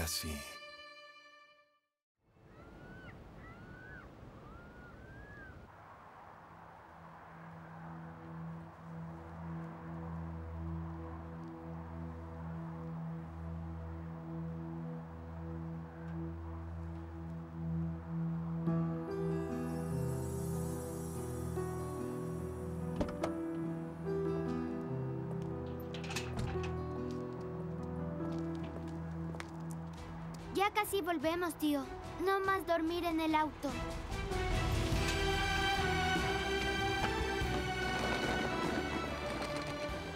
legacy. Ya casi volvemos, tío. No más dormir en el auto.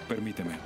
Permíteme.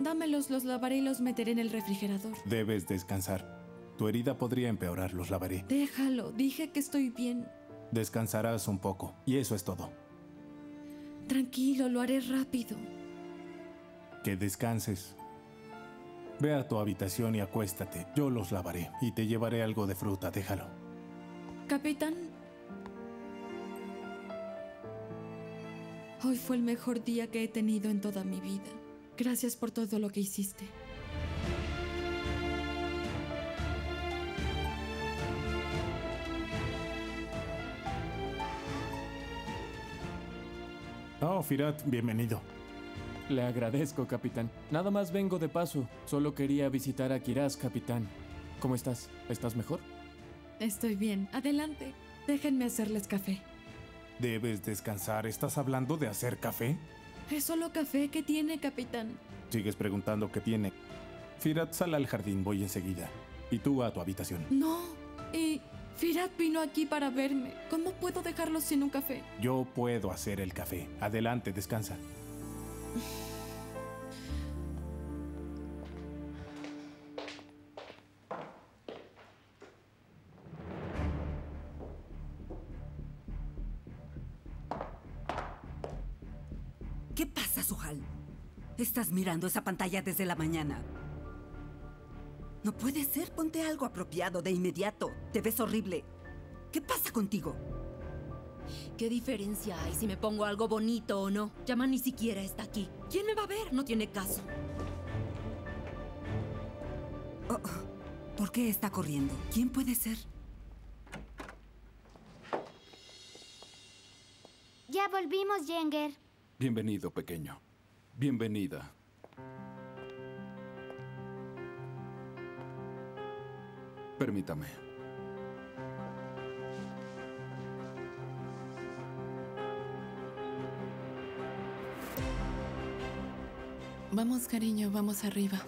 Dámelos, los lavaré y los meteré en el refrigerador. Debes descansar. Tu herida podría empeorar, los lavaré. Déjalo, dije que estoy bien. Descansarás un poco, y eso es todo. Tranquilo, lo haré rápido. Que descanses. Ve a tu habitación y acuéstate. Yo los lavaré y te llevaré algo de fruta, déjalo. Capitán. Hoy fue el mejor día que he tenido en toda mi vida. Gracias por todo lo que hiciste. Oh, Fırat, bienvenido. Le agradezco, capitán. Nada más vengo de paso. Solo quería visitar a Kiraz, capitán. ¿Cómo estás? ¿Estás mejor? Estoy bien. Adelante. Déjenme hacerles café. Debes descansar. ¿Estás hablando de hacer café? Es solo café. ¿Qué tiene, capitán? Sigues preguntando qué tiene. Fırat, sal al jardín. Voy enseguida. Y tú a tu habitación. No. Y Fırat vino aquí para verme. ¿Cómo puedo dejarlo sin un café? Yo puedo hacer el café. Adelante, descansa. ¿Qué pasa, Suhal? Estás mirando esa pantalla desde la mañana. No puede ser. Ponte algo apropiado de inmediato. Te ves horrible. ¿Qué pasa contigo? ¿Qué diferencia hay si me pongo algo bonito o no? Yaman ni siquiera está aquí. ¿Quién me va a ver? No tiene caso. Oh, ¿por qué está corriendo? ¿Quién puede ser? Ya volvimos, Yenger. Bienvenido, pequeño. Bienvenida. Permítame. Vamos, cariño, vamos arriba.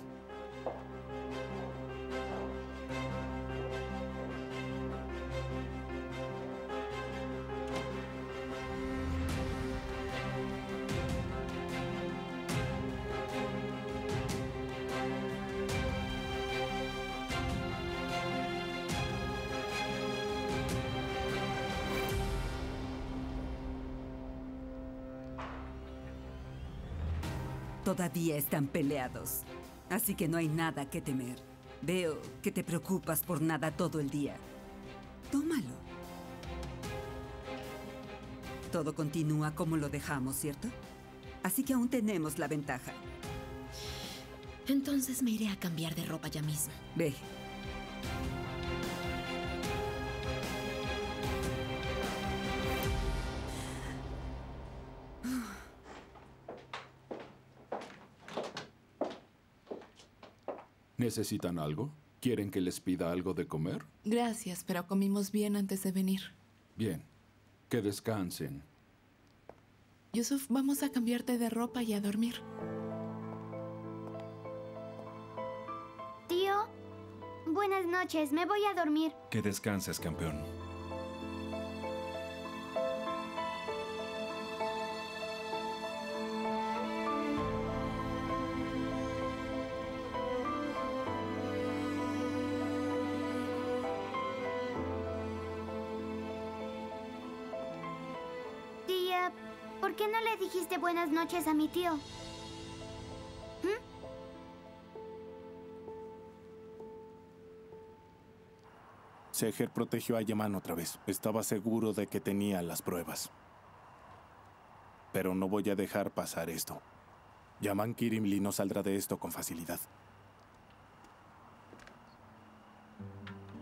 Todavía están peleados, así que no hay nada que temer. Veo que te preocupas por nada todo el día. Tómalo. Todo continúa como lo dejamos, ¿cierto? Así que aún tenemos la ventaja. Entonces me iré a cambiar de ropa ya mismo. Ve. ¿Necesitan algo? ¿Quieren que les pida algo de comer? Gracias, pero comimos bien antes de venir. Bien, que descansen. Yusuf, vamos a cambiarte de ropa y a dormir. Tío, buenas noches, me voy a dormir. Que descanses, campeón. ¿Por qué no le dijiste buenas noches a mi tío? Seher protegió a Yaman otra vez. Estaba seguro de que tenía las pruebas. Pero no voy a dejar pasar esto. Yaman Kirimli no saldrá de esto con facilidad.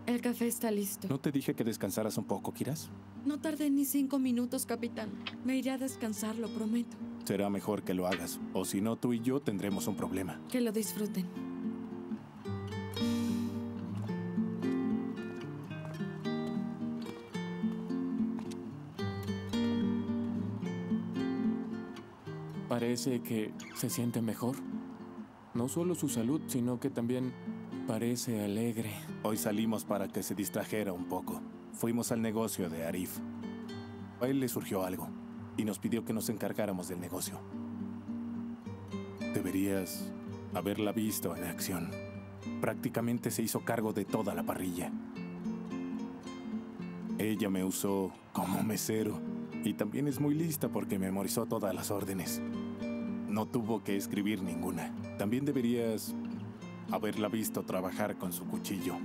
El café está listo. ¿No te dije que descansaras un poco, Kiraz? No tardé ni 5 minutos, capitán. Me iré a descansar, lo prometo. Será mejor que lo hagas, o si no, tú y yo tendremos un problema. Que lo disfruten. Parece que se siente mejor. No solo su salud, sino que también parece alegre. Hoy salimos para que se distrajera un poco. Fuimos al negocio de Arif. A él le surgió algo y nos pidió que nos encargáramos del negocio. Deberías haberla visto en acción. Prácticamente se hizo cargo de toda la parrilla. Ella me usó como mesero y también es muy lista porque memorizó todas las órdenes. No tuvo que escribir ninguna. También deberías haberla visto trabajar con su cuchillo.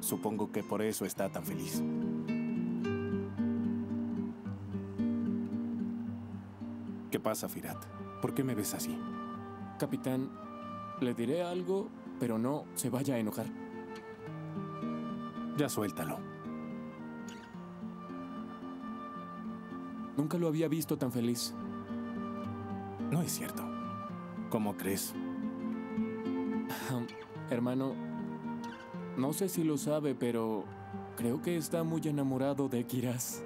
Supongo que por eso está tan feliz. ¿Qué pasa, Fırat? ¿Por qué me ves así? Capitán, le diré algo, pero no se vaya a enojar. Ya suéltalo. Nunca lo había visto tan feliz. No es cierto. ¿Cómo crees? Hermano... No sé si lo sabe, pero creo que está muy enamorado de Kiraz.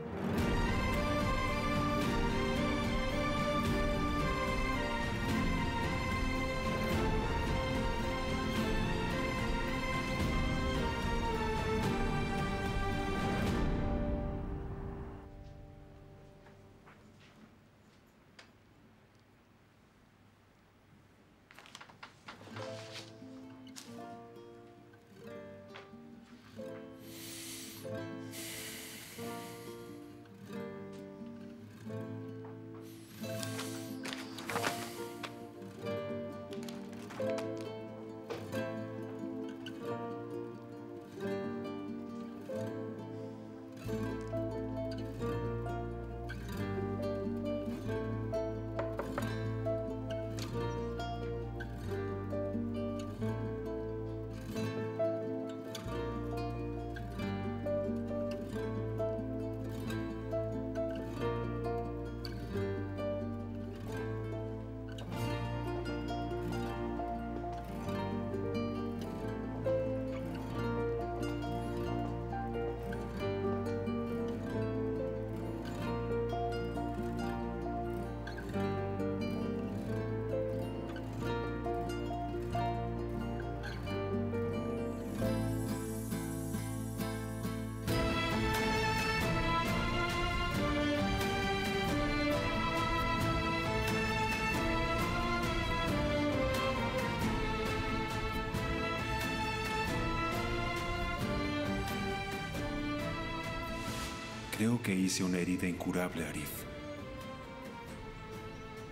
Creo que hice una herida incurable, Arif.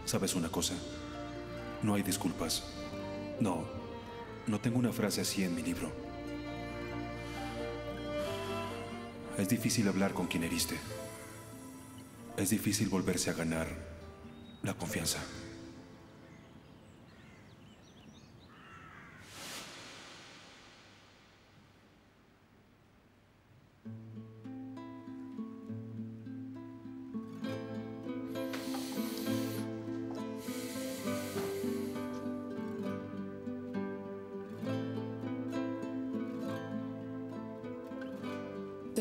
¿Sabes una cosa? No hay disculpas. No tengo una frase así en mi libro. Es difícil hablar con quien heriste. Es difícil volverse a ganar la confianza.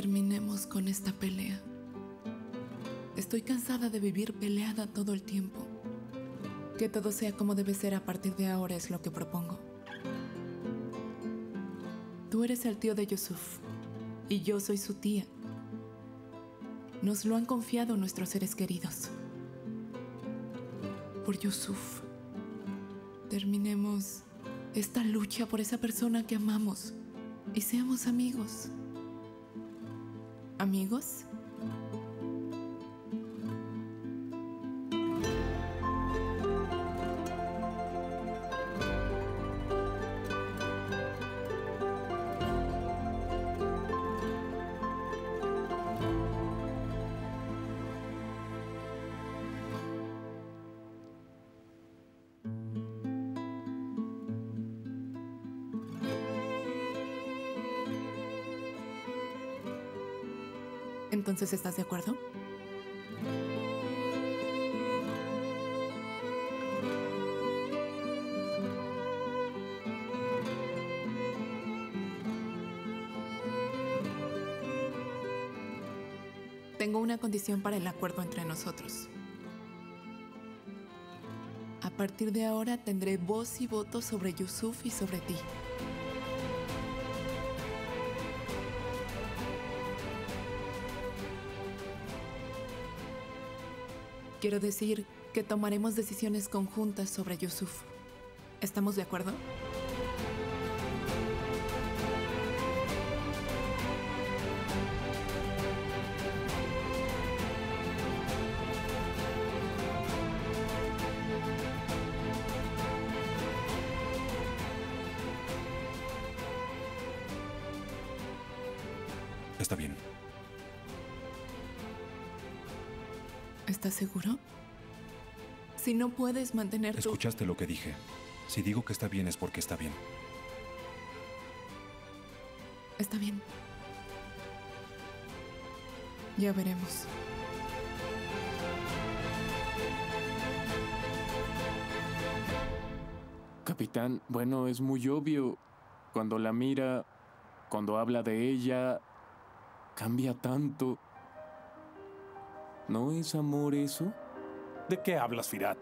terminemos con esta pelea. Estoy cansada de vivir peleada todo el tiempo. Que todo sea como debe ser a partir de ahora es lo que propongo. Tú eres el tío de Yusuf y yo soy su tía. Nos lo han confiado nuestros seres queridos. Por Yusuf, terminemos esta lucha por esa persona que amamos y seamos amigos. ¿Amigos? Entonces, ¿estás de acuerdo? Tengo una condición para el acuerdo entre nosotros. A partir de ahora tendré voz y voto sobre Yusuf y sobre ti. Quiero decir que tomaremos decisiones conjuntas sobre Yusuf. ¿Estamos de acuerdo? Está bien. ¿Estás seguro? Si no puedes mantener tu... Escuchaste lo que dije. Si digo que está bien es porque está bien. Está bien. Ya veremos. Capitán, bueno, es muy obvio. Cuando la mira, cuando habla de ella, cambia tanto. ¿No es amor eso? ¿De qué hablas, Fırat?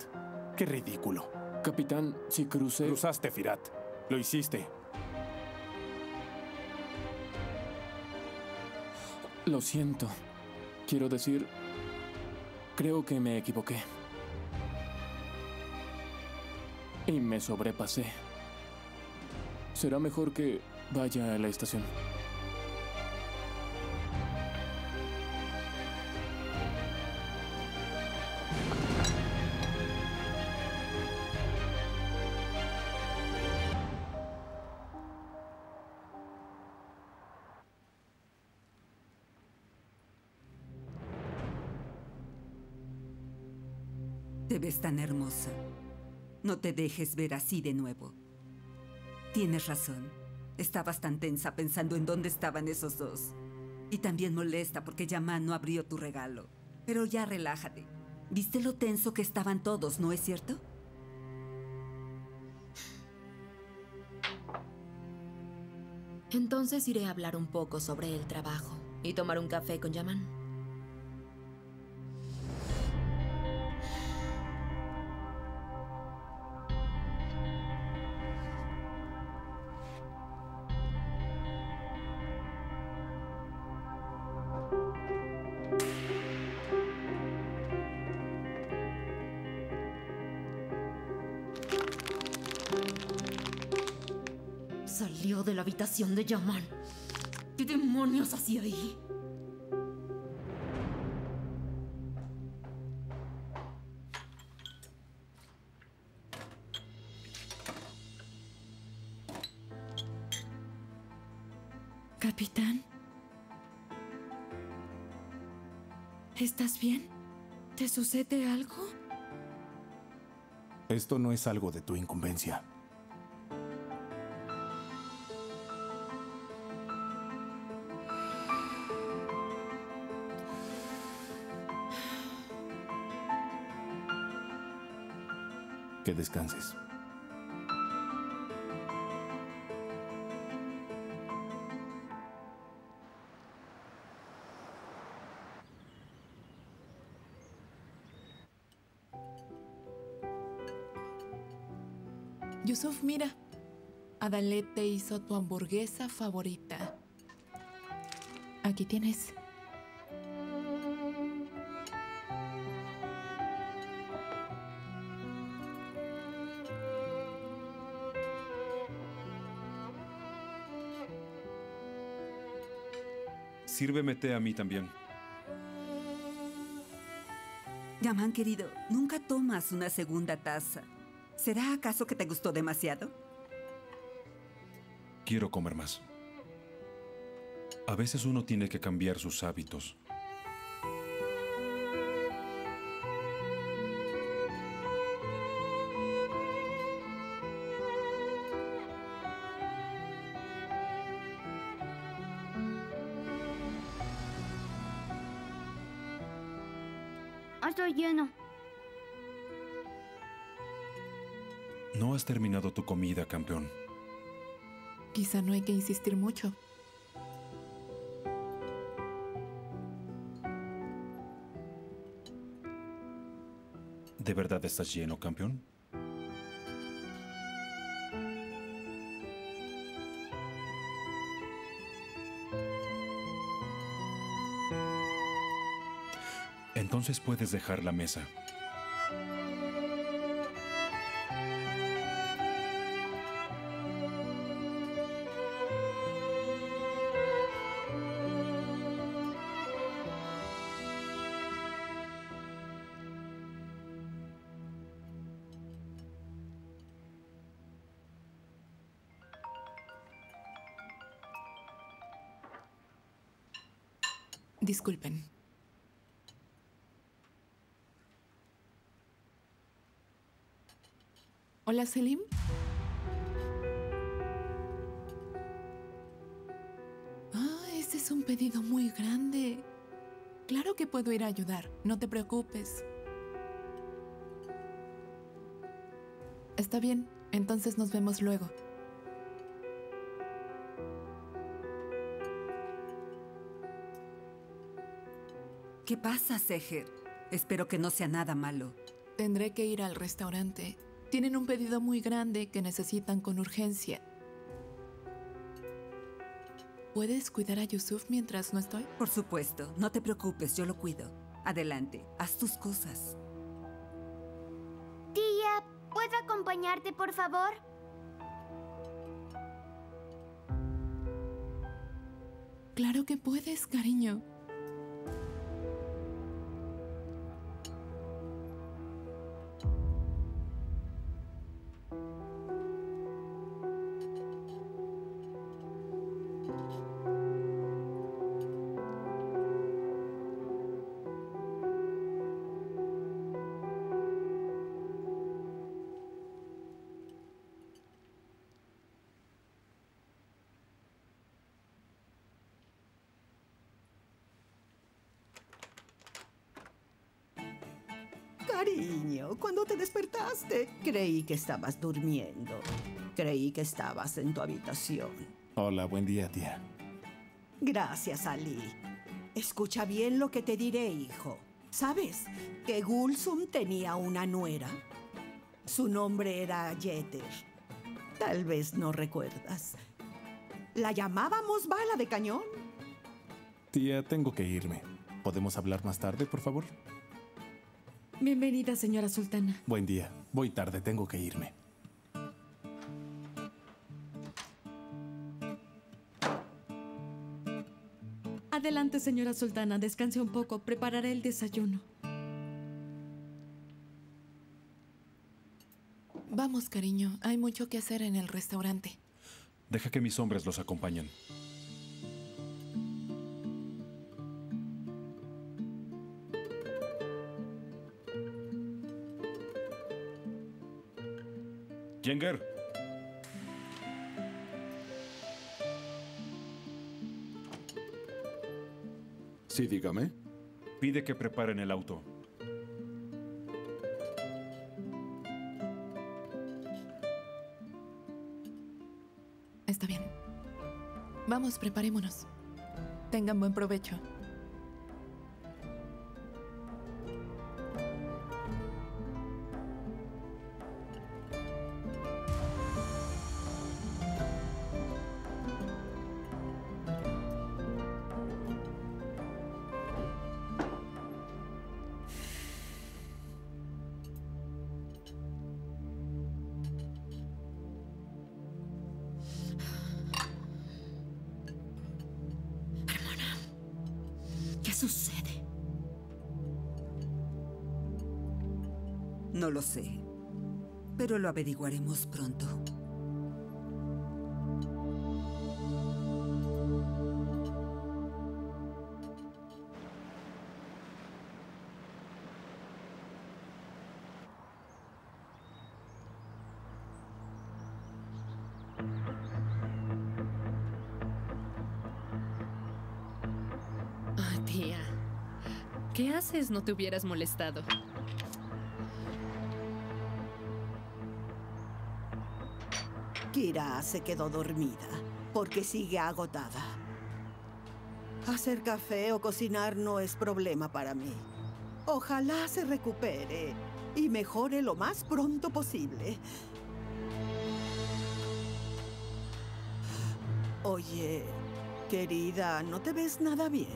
¡Qué ridículo! Capitán, si crucé... Cruzaste, Fırat. Lo hiciste. Lo siento. Quiero decir... Creo que me equivoqué. Y me sobrepasé. Será mejor que vaya a la estación. Te ves tan hermosa. No te dejes ver así de nuevo. Tienes razón. Estabas tan tensa pensando en dónde estaban esos dos. Y también molesta porque Yaman no abrió tu regalo. Pero ya relájate. ¿Viste lo tenso que estaban todos, no es cierto? Entonces iré a hablar un poco sobre el trabajo y tomar un café con Yaman. Salió de la habitación de Yaman. ¿Qué demonios hacía ahí? Capitán. ¿Estás bien? ¿Te sucede algo? Esto no es algo de tu incumbencia. Que descanses. Yusuf, mira. Adalet te hizo tu hamburguesa favorita. Aquí tienes. Sírveme té a mí también. Yaman, querido, nunca tomas una segunda taza. ¿Será acaso que te gustó demasiado? Quiero comer más. A veces uno tiene que cambiar sus hábitos. Estoy lleno. No has terminado tu comida, campeón. Quizá no hay que insistir mucho. ¿De verdad estás lleno, campeón? Entonces puedes dejar la mesa. Disculpen. Hola, Selim. Ah, este es un pedido muy grande. Claro que puedo ir a ayudar, no te preocupes. Está bien, entonces nos vemos luego. ¿Qué pasa, Seher? Espero que no sea nada malo. Tendré que ir al restaurante. Tienen un pedido muy grande que necesitan con urgencia. ¿Puedes cuidar a Yusuf mientras no estoy? Por supuesto. No te preocupes, yo lo cuido. Adelante, haz tus cosas. Tía, ¿puedo acompañarte, por favor? Claro que puedes, cariño. Cariño, cuando te despertaste, creí que estabas durmiendo. Creí que estabas en tu habitación. Hola, buen día, tía. Gracias, Ali. Escucha bien lo que te diré, hijo. ¿Sabes que Gulsum tenía una nuera? Su nombre era Yeter. Tal vez no recuerdas. La llamábamos bala de cañón. Tía, tengo que irme. ¿Podemos hablar más tarde, por favor? Bienvenida, señora Sultana. Buen día. Voy tarde, tengo que irme. Adelante, señora Sultana. Descanse un poco. Prepararé el desayuno. Vamos, cariño. Hay mucho que hacer en el restaurante. Deja que mis hombres los acompañen. Cengiz. Sí, dígame. Pide que preparen el auto. Está bien. Vamos, preparémonos. Tengan buen provecho. sucede? No lo sé, pero lo averiguaremos pronto. Oh, tía, ¿qué haces? No te hubieras molestado. Kiraz se quedó dormida, porque sigue agotada. Hacer café o cocinar no es problema para mí. Ojalá se recupere y mejore lo más pronto posible. Oye, querida, ¿no te ves nada bien?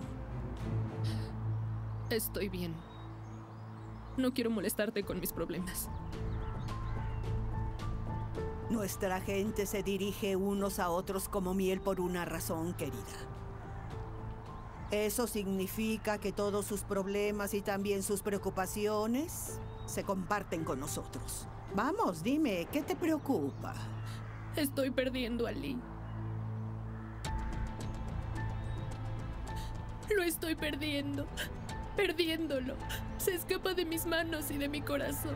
Estoy bien. No quiero molestarte con mis problemas. Nuestra gente se dirige unos a otros como miel por una razón, querida. Eso significa que todos sus problemas y también sus preocupaciones se comparten con nosotros. Vamos, dime, ¿qué te preocupa? Estoy perdiendo a Ali. Lo estoy perdiendo. Perdiéndolo. Se escapa de mis manos y de mi corazón.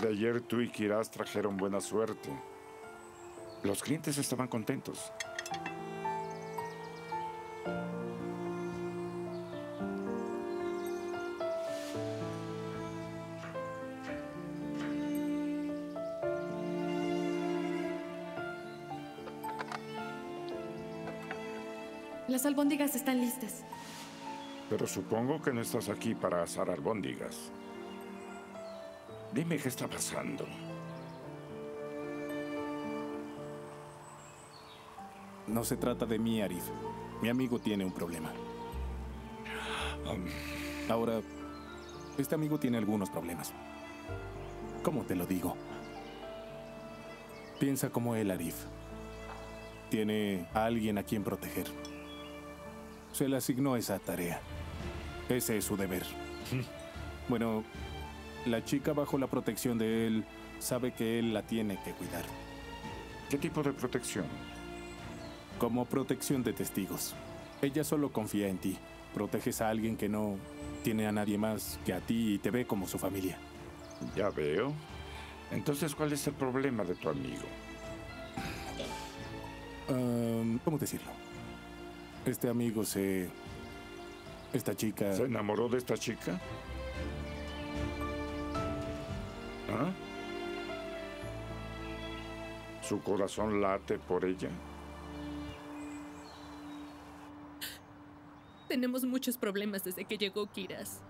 De ayer tú y Kiraz trajeron buena suerte. Los clientes estaban contentos. Las albóndigas están listas. Pero supongo que no estás aquí para asar albóndigas. Dime qué está pasando. No se trata de mí, Arif. Mi amigo tiene un problema. Ahora, este amigo tiene algunos problemas. ¿Cómo te lo digo? Piensa como él, Arif. Tiene a alguien a quien proteger. Se le asignó esa tarea. Ese es su deber. Bueno... La chica bajo la protección de él sabe que él la tiene que cuidar. ¿Qué tipo de protección? Como protección de testigos. Ella solo confía en ti. Proteges a alguien que no tiene a nadie más que a ti y te ve como su familia. Ya veo. Entonces, ¿cuál es el problema de tu amigo? ¿Cómo decirlo? Este amigo se... Esta chica... ¿Se enamoró de esta chica? ¿Ah? ¿Su corazón late por ella? Tenemos muchos problemas desde que llegó Kiraz.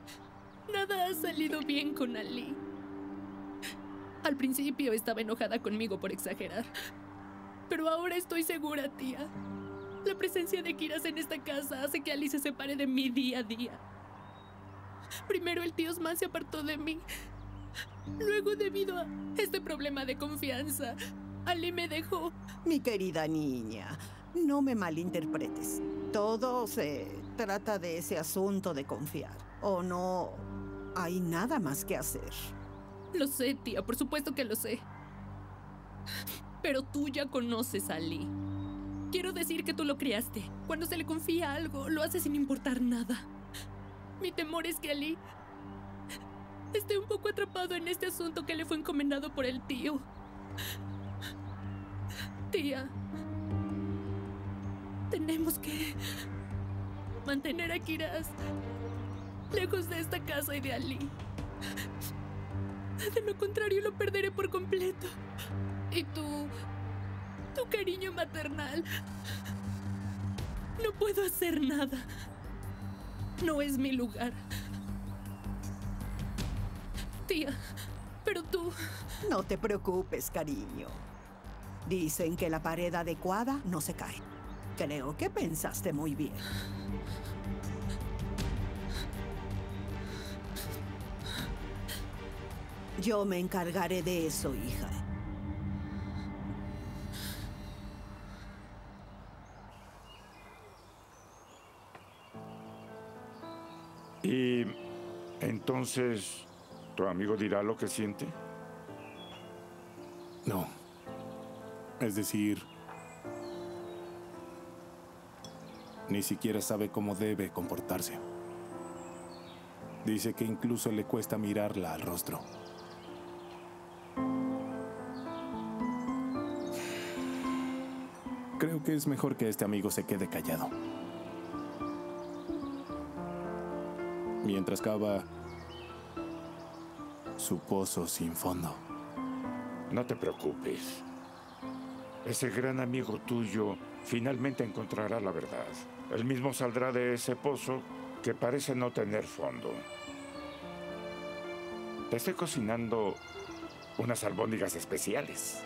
Nada ha salido bien con Ali. Al principio estaba enojada conmigo por exagerar. Pero ahora estoy segura, tía. La presencia de Kiraz en esta casa hace que Ali se separe de mí día a día. Primero el tío Osman se apartó de mí... Luego, debido a este problema de confianza, Ali me dejó. Mi querida niña, no me malinterpretes. Todo se trata de ese asunto de confiar. ¿O no hay nada más que hacer? Lo sé, tía, por supuesto que lo sé. Pero tú ya conoces a Ali. Quiero decir que tú lo criaste. Cuando se le confía algo, lo hace sin importar nada. Mi temor es que Ali... Estoy un poco atrapado en este asunto que le fue encomendado por el tío. Tía, tenemos que mantener a Kiraz lejos de esta casa y de Ali. De lo contrario, lo perderé por completo. Y tu cariño maternal. No puedo hacer nada. No es mi lugar. Tía, pero tú... No te preocupes, cariño. Dicen que la pared adecuada no se cae. Creo que pensaste muy bien. Yo me encargaré de eso, hija. Y entonces, ¿tu amigo dirá lo que siente? No. Es decir, ni siquiera sabe cómo debe comportarse. Dice que incluso le cuesta mirarla al rostro. Creo que es mejor que este amigo se quede callado. Mientras cava su pozo sin fondo. No te preocupes. Ese gran amigo tuyo finalmente encontrará la verdad. Él mismo saldrá de ese pozo que parece no tener fondo. Te estoy cocinando unas albóndigas especiales.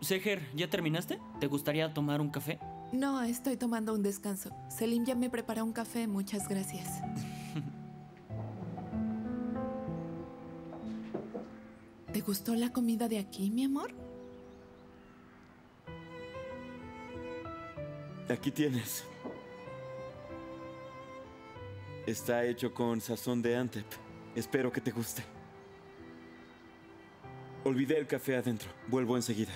Seher, ¿ya terminaste? ¿Te gustaría tomar un café? No, estoy tomando un descanso. Selim ya me preparó un café, muchas gracias. ¿Te gustó la comida de aquí, mi amor? Aquí tienes. Está hecho con sazón de Antep. Espero que te guste. Olvidé el café adentro. Vuelvo enseguida.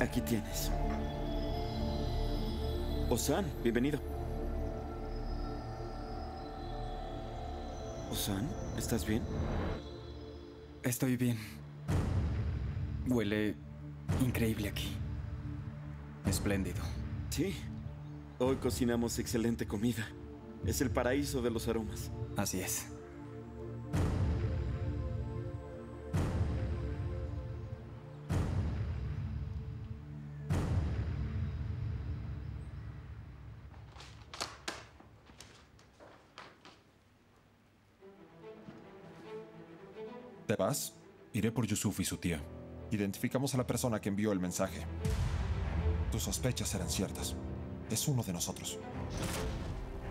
Aquí tienes. Ozan, bienvenido. Ozan, ¿estás bien? Estoy bien. Huele increíble aquí. Espléndido. Sí. Hoy cocinamos excelente comida. Es el paraíso de los aromas. Así es. ¿Te vas? Iré por Yusuf y su tía. Identificamos a la persona que envió el mensaje. Tus sospechas eran ciertas. Es uno de nosotros.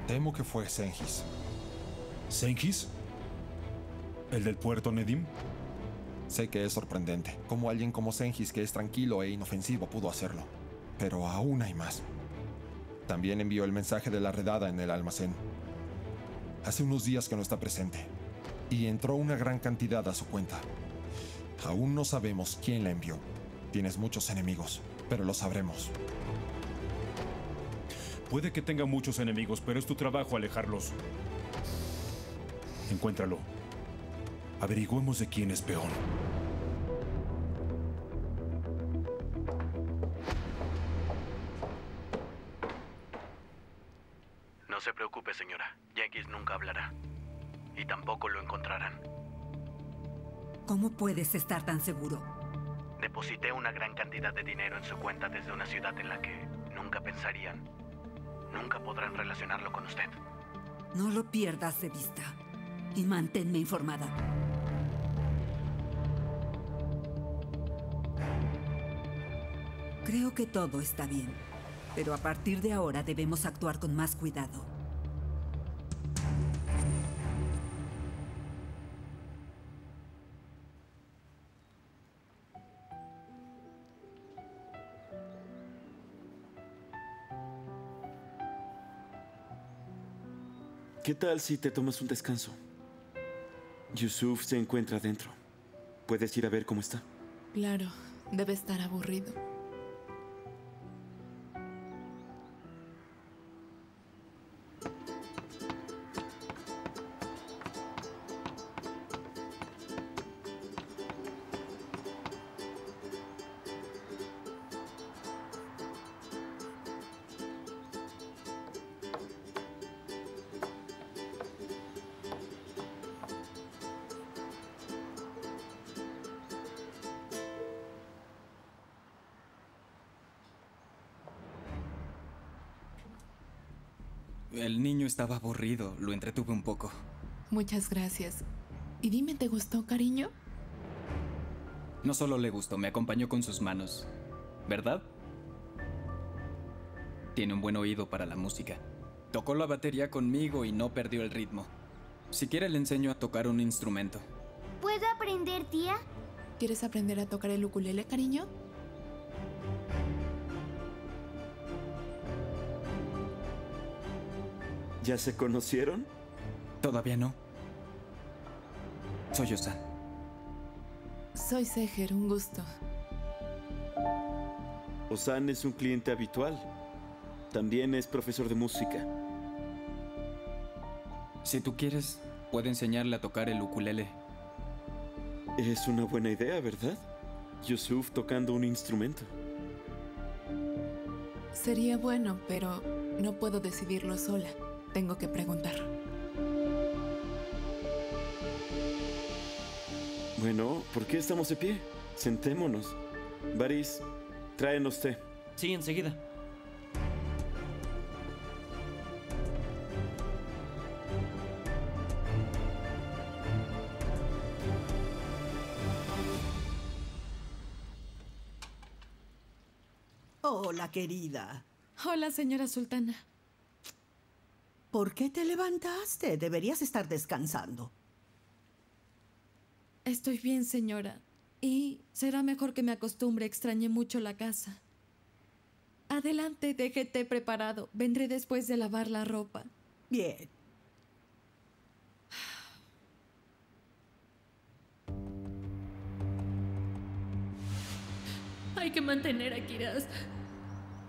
Temo que fue Cengiz. ¿Cengiz? ¿El del puerto Nedim? Sé que es sorprendente. Cómo alguien como Cengiz, que es tranquilo e inofensivo, pudo hacerlo. Pero aún hay más. También envió el mensaje de la redada en el almacén. Hace unos días que no está presente. Y entró una gran cantidad a su cuenta. Aún no sabemos quién la envió. Tienes muchos enemigos, pero lo sabremos. Puede que tenga muchos enemigos, pero es tu trabajo alejarlos. Encuéntralo. Averigüemos de quién es peor. No se preocupe, señora. Cengiz nunca hablará. Y tampoco lo encontrarán. ¿Cómo puedes estar tan seguro? Deposité una gran cantidad de dinero en su cuenta desde una ciudad en la que nunca pensarían. Nunca podrán relacionarlo con usted. No lo pierdas de vista y manténme informada. Creo que todo está bien, pero a partir de ahora debemos actuar con más cuidado. ¿Qué tal si te tomas un descanso? Yusuf se encuentra adentro. ¿Puedes ir a ver cómo está? Claro, debe estar aburrido. El niño estaba aburrido. Lo entretuve un poco. Muchas gracias. Y dime, ¿te gustó, cariño? No solo le gustó, me acompañó con sus manos. ¿Verdad? Tiene un buen oído para la música. Tocó la batería conmigo y no perdió el ritmo. Si quiere le enseño a tocar un instrumento. ¿Puedo aprender, tía? ¿Quieres aprender a tocar el ukulele, cariño? ¿Ya se conocieron? Todavía no. Soy Ozan. Soy Seher, un gusto. Ozan es un cliente habitual. También es profesor de música. Si tú quieres, puedo enseñarle a tocar el ukulele. Es una buena idea, ¿verdad? Yusuf tocando un instrumento. Sería bueno, pero no puedo decidirlo sola. Tengo que preguntar. Bueno, ¿por qué estamos de pie? Sentémonos. Baris, tráenos té. Sí, enseguida. Hola, querida. Hola, señora Sultana. ¿Por qué te levantaste? Deberías estar descansando. Estoy bien, señora. Y será mejor que me acostumbre. Extrañé mucho la casa. Adelante, dejé té preparado. Vendré después de lavar la ropa. Bien. Hay que mantener a Kiraz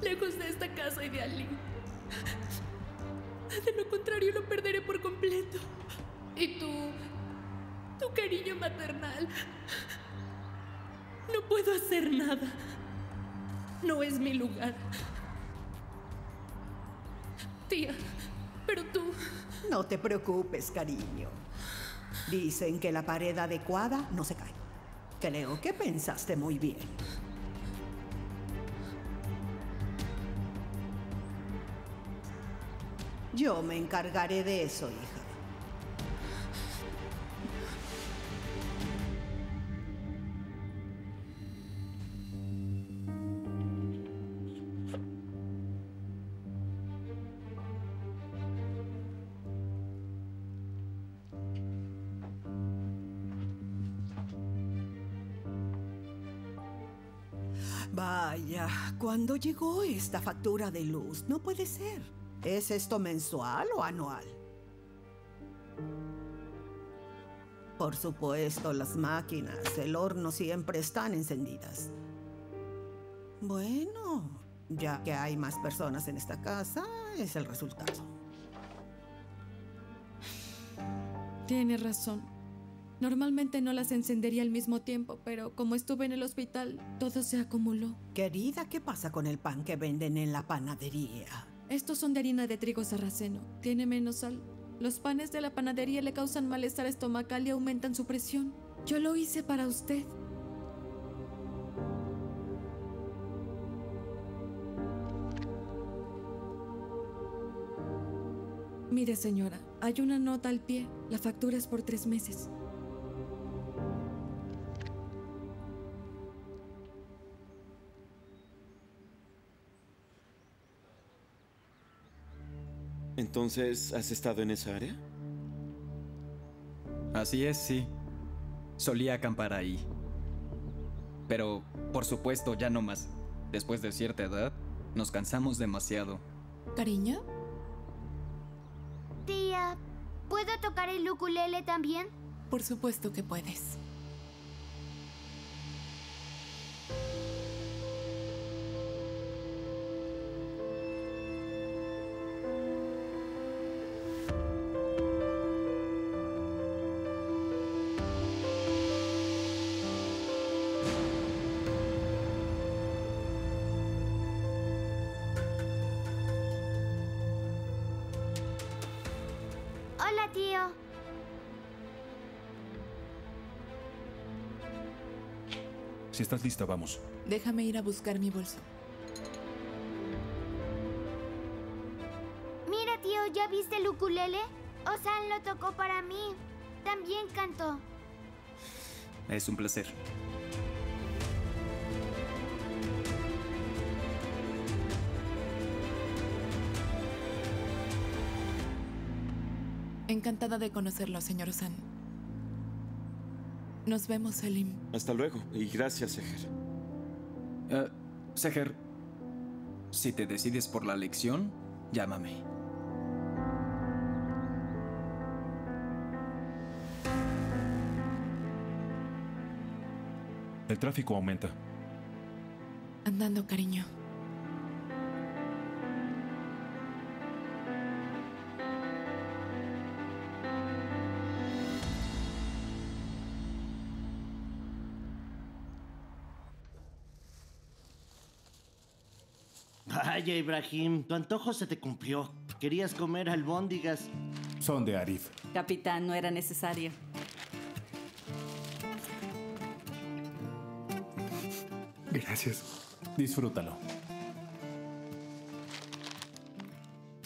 lejos de esta casa y de Ali. De lo contrario, lo perderé por completo. Y tu cariño maternal. No puedo hacer nada. No es mi lugar. Tía, pero tú... No te preocupes, cariño. Dicen que la pared adecuada no se cae. Creo que pensaste muy bien. Yo me encargaré de eso, hija. Vaya, ¿cuándo llegó esta factura de luz? No puede ser. ¿Es esto mensual o anual? Por supuesto, las máquinas, el horno siempre están encendidas. Bueno, ya que hay más personas en esta casa, es el resultado. Tiene razón. Normalmente no las encendería al mismo tiempo, pero como estuve en el hospital, todo se acumuló. Querida, ¿qué pasa con el pan que venden en la panadería? Estos son de harina de trigo sarraceno. Tiene menos sal. Los panes de la panadería le causan malestar estomacal y aumentan su presión. Yo lo hice para usted. Mire, señora, hay una nota al pie. La factura es por 3 meses. ¿Entonces has estado en esa área? Así es, sí. Solía acampar ahí. Pero, por supuesto, ya no más. Después de cierta edad, nos cansamos demasiado. ¿Cariño? Tía, tocar el ukulele también? Por supuesto que puedes. Si estás lista, vamos. Déjame ir a buscar mi bolso. Mira, tío, ¿ya viste el ukulele? Ozan lo tocó para mí. También cantó. Es un placer. Encantada de conocerlo, señor Ozan. Nos vemos, Selim. Hasta luego. Y gracias, Seher. Seher, si te decides por la lección, llámame. El tráfico aumenta. Andando, cariño. Vaya, Ibrahim, tu antojo se te cumplió. Querías comer albóndigas. Son de Arif. Capitán, no era necesario. Gracias. Disfrútalo.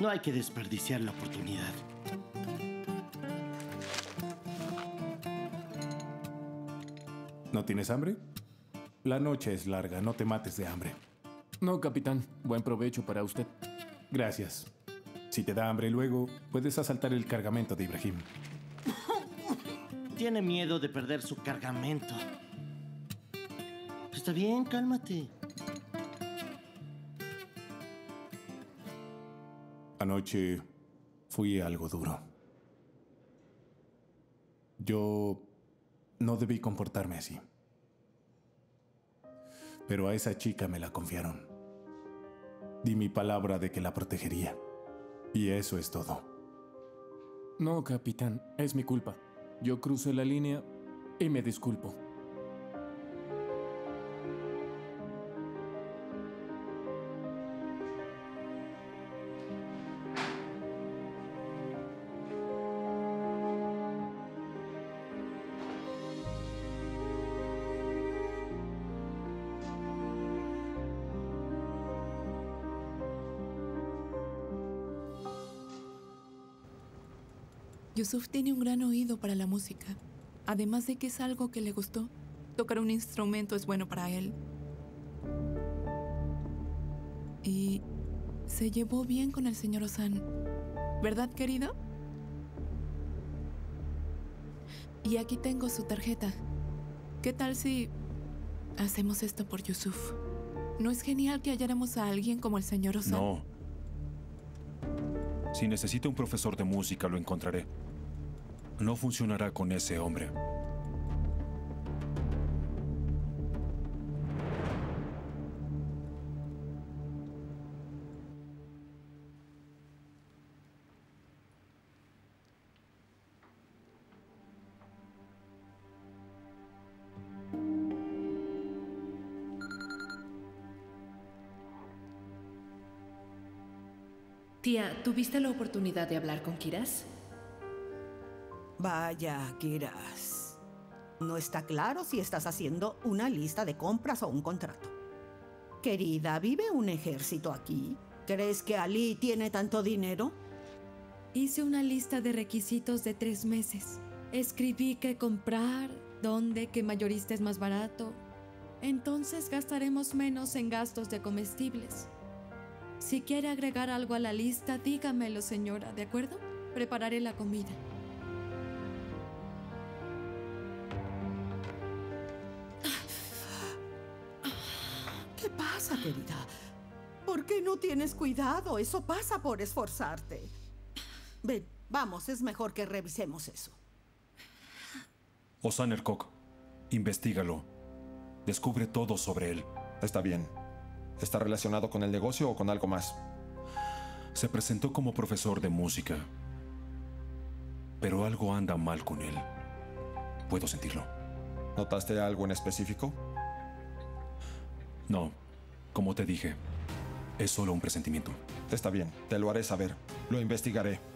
No hay que desperdiciar la oportunidad. ¿No tienes hambre? La noche es larga, no te mates de hambre. No, capitán. Buen provecho para usted. Gracias. Si te da hambre luego, puedes asaltar el cargamento de Ibrahim. Tiene miedo de perder su cargamento. Está bien, cálmate. Anoche fui algo duro. Yo no debí comportarme así. Pero a esa chica me la confiaron. Di mi palabra de que la protegería. Y eso es todo. No, capitán, es mi culpa. Yo crucé la línea y me disculpo. Yusuf tiene un gran oído para la música, además de que es algo que le gustó. Tocar un instrumento es bueno para él. Y se llevó bien con el señor Ozan, ¿verdad, querido? Y aquí tengo su tarjeta. ¿Qué tal si hacemos esto por Yusuf? ¿No es genial que halláramos a alguien como el señor Ozan? No. Si necesito un profesor de música, lo encontraré. No funcionará con ese hombre. Tía, ¿tuviste la oportunidad de hablar con Kiraz? Vaya, Kiraz. No está claro si estás haciendo una lista de compras o un contrato. Querida, ¿vive un ejército aquí? ¿Crees que Ali tiene tanto dinero? Hice una lista de requisitos de 3 meses. Escribí qué comprar, dónde, qué mayorista es más barato. Entonces gastaremos menos en gastos de comestibles. Si quiere agregar algo a la lista, dígamelo, señora, ¿de acuerdo? Prepararé la comida. ¿Qué pasa, querida? ¿Por qué no tienes cuidado? Eso pasa por esforzarte. Ven, Vamos, es mejor que revisemos eso. Ozan Elkok, investígalo. Descubre todo sobre él. Está bien. ¿Está relacionado con el negocio o con algo más? Se presentó como profesor de música. Pero algo anda mal con él. Puedo sentirlo. ¿Notaste algo en específico? No. Como te dije, es solo un presentimiento. Está bien, te lo haré saber. Lo investigaré.